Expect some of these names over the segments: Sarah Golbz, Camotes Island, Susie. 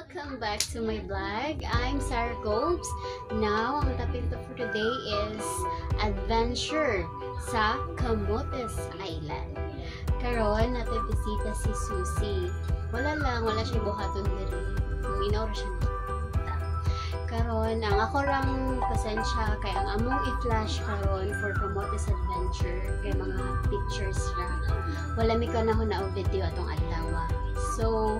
Welcome back to my vlog. I'm Sarah Golbz. Now, ang topic for today is adventure sa Camotes Island. Karon natin bisita si Susie. Wala siya buhaton diri. Minor siya. Karon ang ako rang pasensya kay ang among i-flash karon for Camotes Adventure kay mga pictures ra. Wala mi kanahon na video atong adlaw. So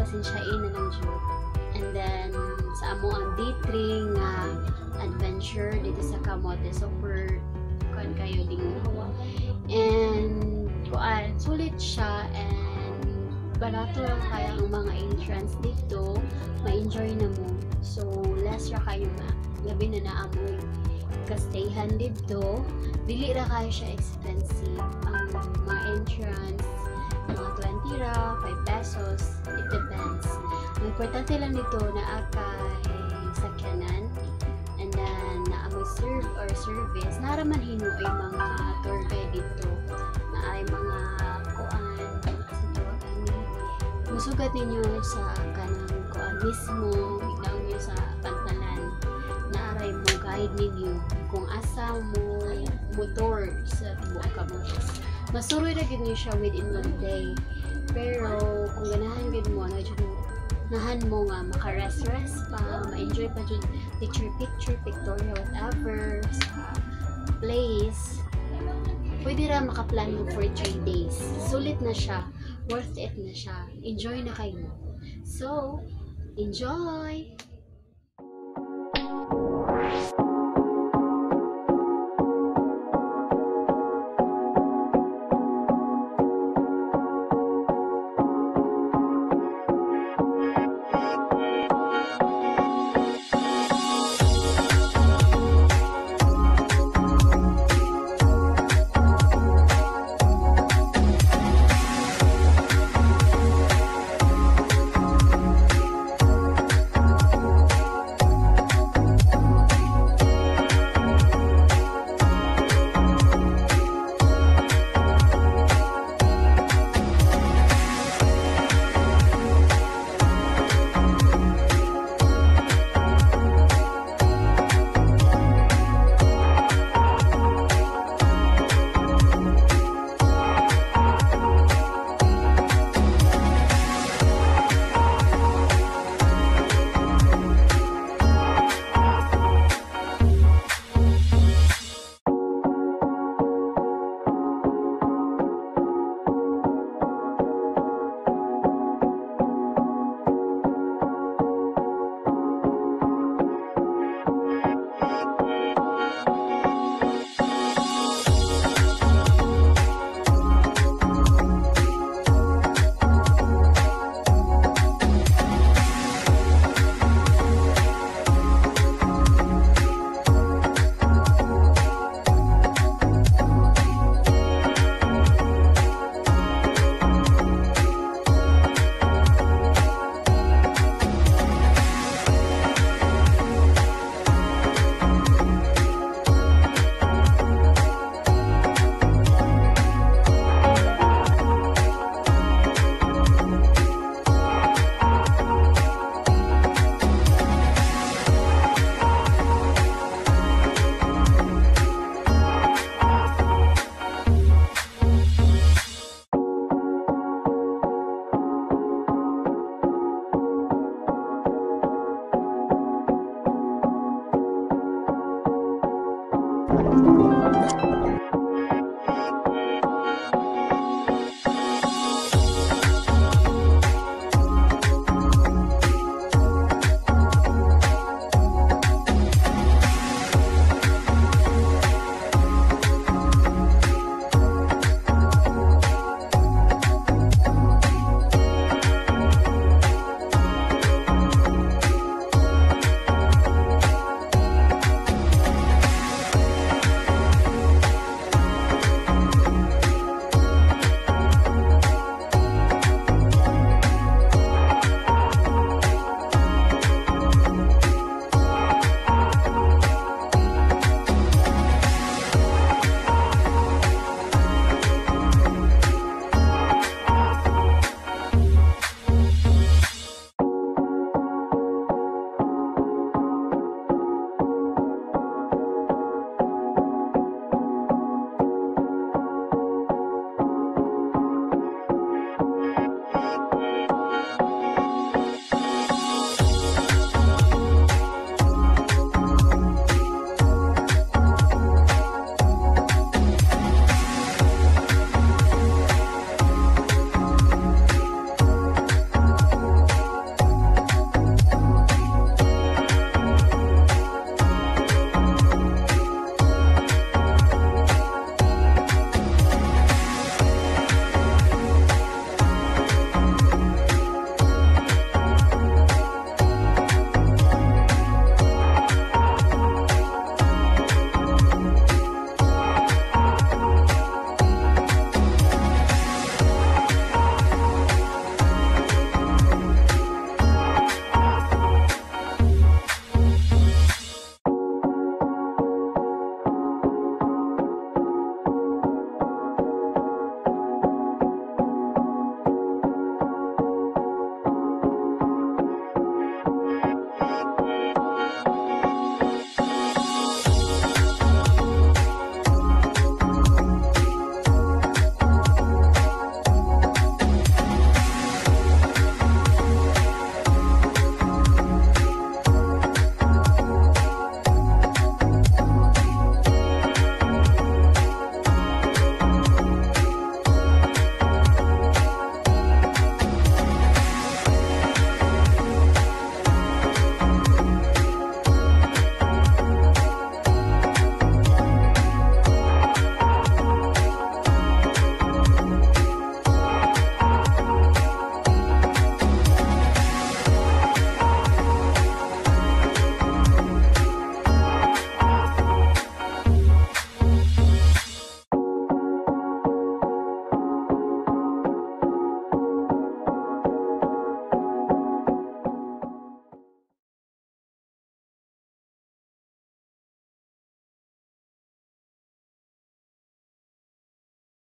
pasensyain na ng joke. And then, sa amo ang day 3 nga adventure dito sa Camotes. So, for kuhan kayo ding hawa. And, kuhan, sulit siya. And, barato lang kaya ang mga entrance dito. Ma-enjoy na mo. So, last ra kayo ma. Gabi na naamoy kastayhan dito. Dili ra kayo siya expensive. Ang mga entrance, mga 20 ra, 5 pesos. It depends. Ang importante lang dito na akay sakyanan and then na amoy serve or service. Naraman hino ay mga tour guide dito na ay mga kuan sa tawag ani. Musugat ninyo sa kanang kuan mismo, ilaw nyo sa pantalan. Naaray mo guide ninyo kung asa mo motor sa buong Camotes. Masuroy na gid niyo siya within one day. Pero kung ganahan gid mo na jud nahan mo nga maka-rest pa, ma-enjoy pa jud picture pictorial whatever sa place. Pwede ra maka-plan mo for 3 days. Sulit na siya, worth it na siya. Enjoy na kayo. So, enjoy.